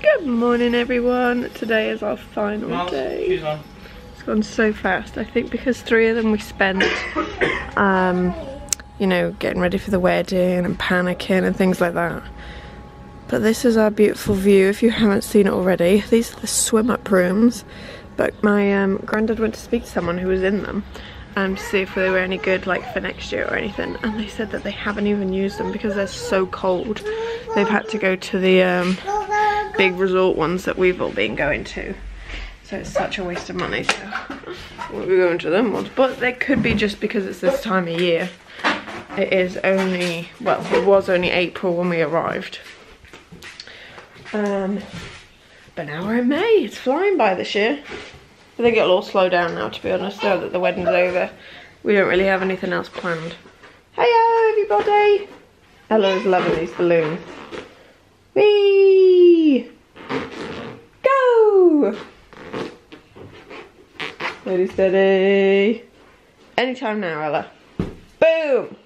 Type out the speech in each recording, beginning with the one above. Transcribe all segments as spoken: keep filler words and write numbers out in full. Good morning, everyone. Today is our final Myles, day. On. It's gone so fast. I think because three of them we spent, um, you know, getting ready for the wedding and panicking and things like that. But this is our beautiful view. If you haven't seen it already, these are the swim-up rooms. But my um, granddad went to speak to someone who was in them um, to see if they were any good, like for next year or anything. And they said that they haven't even used them because they're so cold. They've had to go to the um, big resort ones that we've all been going to. So it's such a waste of money. So we'll be going to them ones. But they could be just because it's this time of year. It is only, well, it was only April when we arrived. Um, but now we're in May. It's flying by this year. I think it'll all slow down now, to be honest, now that the wedding's over. We don't really have anything else planned. Hello, everybody. Ella's loving these balloons. Whee! Go! Steady, steady. Anytime now, Ella. Boom!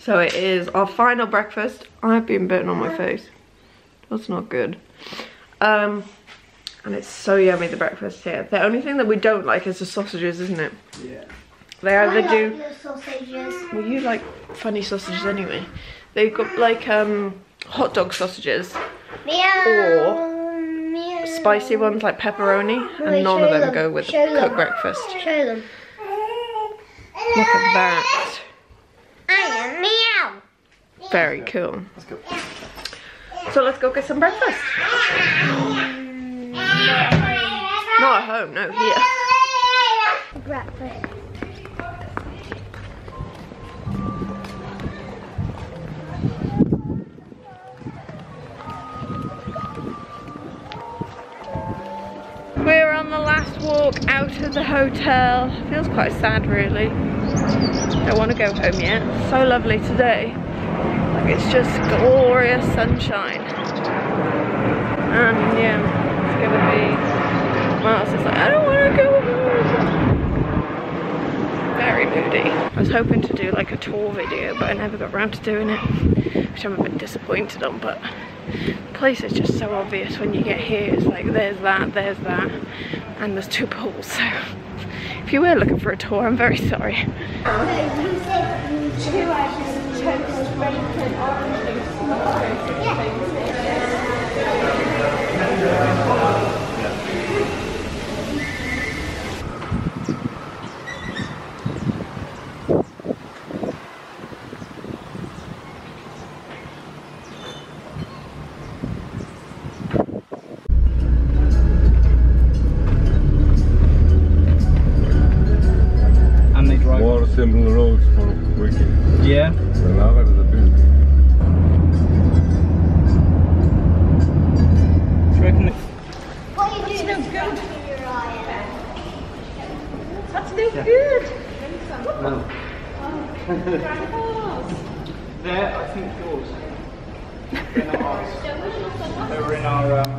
So it is our final breakfast. I've been bitten on my face. That's not good. Um, and it's so yummy, the breakfast here. The only thing that we don't like is the sausages, isn't it? Yeah. They either I like do. Your sausages. Well, you like funny sausages anyway. They've got like um hot dog sausages, meow, or meow. Spicy ones like pepperoni, and Wait, none of them, them go with show cooked them. breakfast. Show them. Look at that. Very cool. Let's go. So let's go get some breakfast. Not at home, no, here. Breakfast. We're on the last walk out of the hotel. Feels quite sad, really. Don't want to go home yet. It's so lovely today. It's just glorious sunshine. And yeah, it's gonna be. Myles is like, I don't want to go home. Very moody. I was hoping to do like a tour video, but I never got around to doing it, which I'm a bit disappointed on. But the place is just so obvious when you get here. It's like there's that, there's that, and there's two pools. So if you were looking for a tour, I'm very sorry. And they drive more simple roads for working. Yeah. There, I think yours. They're not ours. They were in our. Um...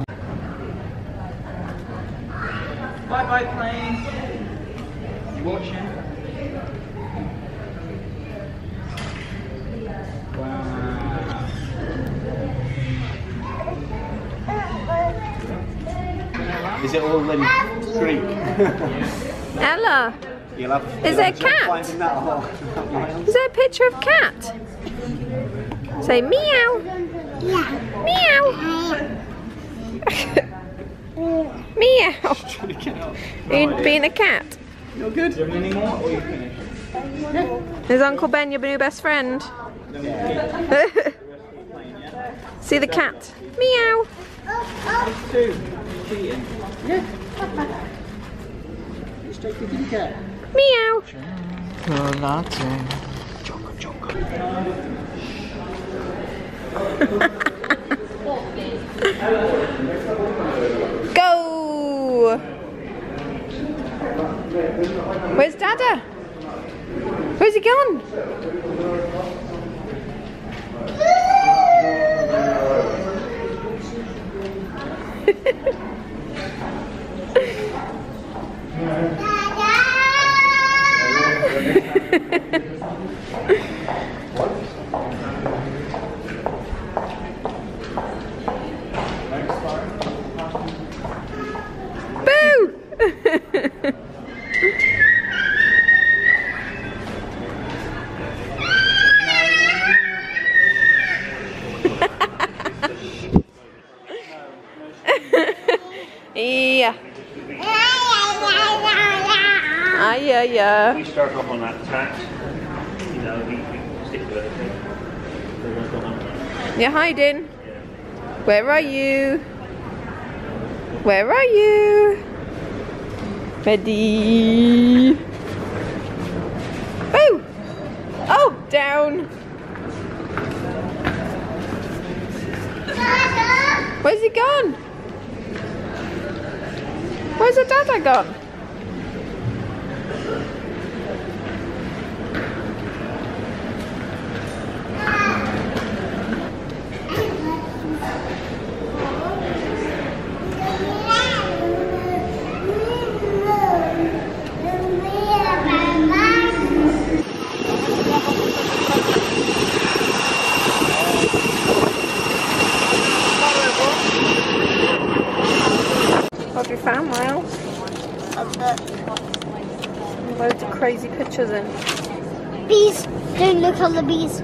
Bye bye, plane. You watching? Wow. Is it all in Greek? Ella! Is there a cat? Is there a picture of cat? Say meow. Yeah. Meow. Meow. You've been a cat. You're good. There's Uncle Ben, your new best friend. See the cat. Meow. Meow. Go. Where's Dada? Where's he gone? yeah. We start off on that tack. You know, we, we stick to everything. You're hiding. Yeah. Where are you? Where are you? Ready? Oh! Oh, down! Where's he gone? Where's the dada gone? What have you found, Myles? A book. Loads of crazy pictures in. Bees! Don't look on the bees.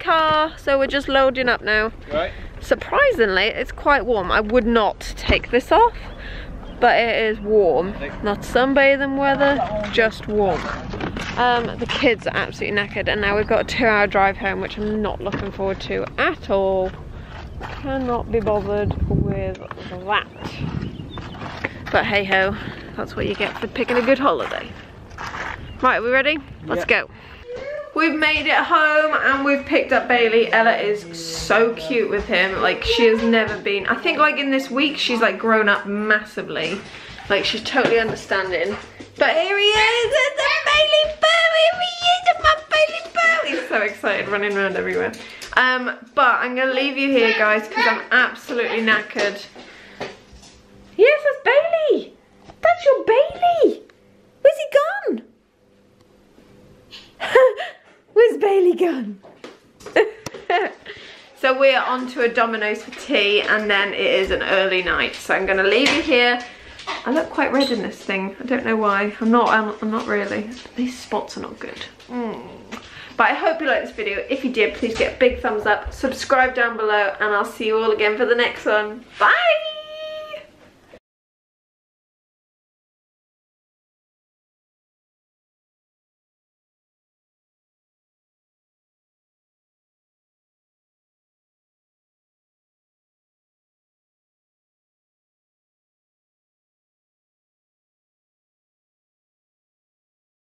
Car, so we're just loading up now. Right. Surprisingly, it's quite warm. I would not take this off, but it is warm. Not sunbathing weather, just warm. Um, the kids are absolutely knackered, and now we've got a two-hour drive home, which I'm not looking forward to at all. Cannot be bothered with that. But hey ho, that's what you get for picking a good holiday. Right, we ready? Let's yep. go. We've made it home and we've picked up Bailey. Ella is so cute with him. Like, she has never been. I think like in this week she's like grown up massively. Like, she's totally understanding. But here he is, it's a Bailey Boo! Here he is, it's my Bailey Boo! He's so excited, running around everywhere. Um, but I'm gonna leave you here, guys, because I'm absolutely knackered. Yes, that's Bailey! That's your Bailey! Where's he gone? Where's Bailey gone? So we are on to a Domino's for tea, and then it is an early night. So I'm going to leave you here. I look quite red in this thing. I don't know why. I'm not. I'm, I'm not really. These spots are not good. Mm. But I hope you liked this video. If you did, please get a big thumbs up. Subscribe down below, and I'll see you all again for the next one. Bye.